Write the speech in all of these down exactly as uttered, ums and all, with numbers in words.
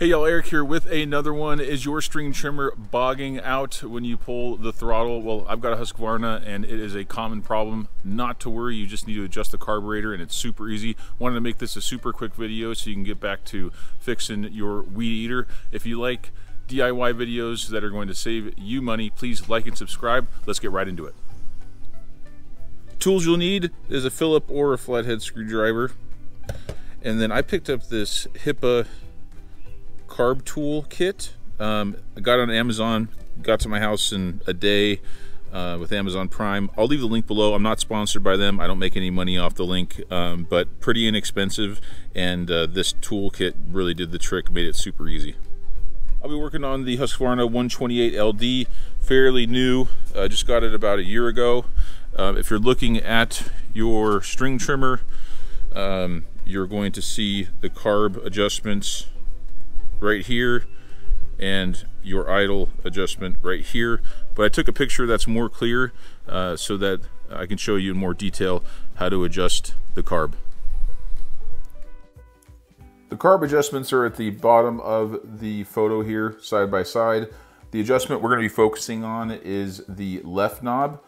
Hey y'all, Eric here with another one. Is your string trimmer bogging out when you pull the throttle? Well, I've got a Husqvarna and it is a common problem. Not to worry, you just need to adjust the carburetor and it's super easy. Wanted to make this a super quick video so you can get back to fixing your weed eater. If you like D I Y videos that are going to save you money, please like and subscribe. Let's get right into it. Tools you'll need is a Phillips or a flathead screwdriver. And then I picked up this HIPA carb tool kit. um, I got it on Amazon, got to my house in a day uh, with Amazon Prime. I'll leave the link below. I'm not sponsored by them. I don't make any money off the link, um, but pretty inexpensive, and uh, this tool kit really did the trick, made it super easy. I'll be working on the Husqvarna one twenty-eight L D, fairly new. I uh, just got it about a year ago. Uh, if you're looking at your string trimmer, um, you're going to see the carb adjustments right here and your idle adjustment right here, but I took a picture that's more clear uh, so that I can show you in more detail how to adjust the carb. The carb adjustments are at the bottom of the photo here, side by side. The adjustment we're going to be focusing on is the left knob.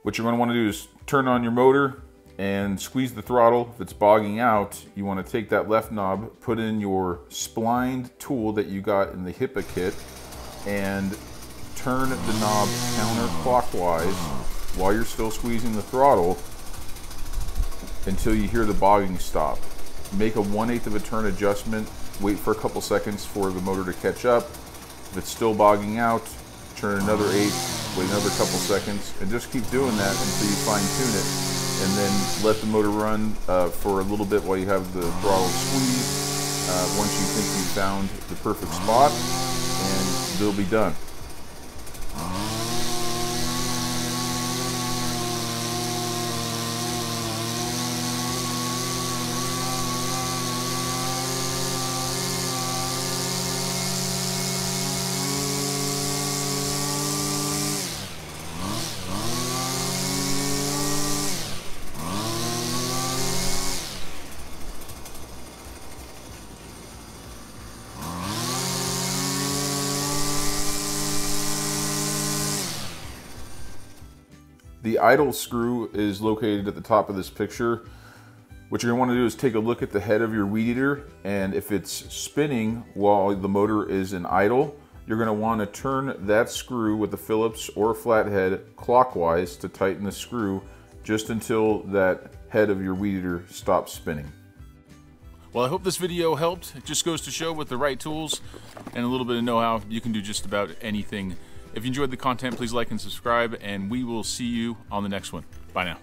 What you're going to want to do is turn on your motor and squeeze the throttle. If it's bogging out, you want to take that left knob, put in your splined tool that you got in the HIPA kit, and turn the knob counterclockwise while you're still squeezing the throttle until you hear the bogging stop. Make a one eighth of a turn adjustment, wait for a couple seconds for the motor to catch up. If it's still bogging out, turn another eighth, wait another couple seconds, and just keep doing that until you fine tune it. And then let the motor run uh, for a little bit while you have the throttle squeezed. Uh, once you think you've found the perfect spot, and they'll be done. The idle screw is located at the top of this picture. What you're gonna wanna do is take a look at the head of your weed eater, and if it's spinning while the motor is in idle, you're gonna wanna turn that screw with a Phillips or a flathead clockwise to tighten the screw just until that head of your weed eater stops spinning. Well, I hope this video helped. It just goes to show, with the right tools and a little bit of know-how, you can do just about anything. If you enjoyed the content, please like and subscribe, and we will see you on the next one. Bye now.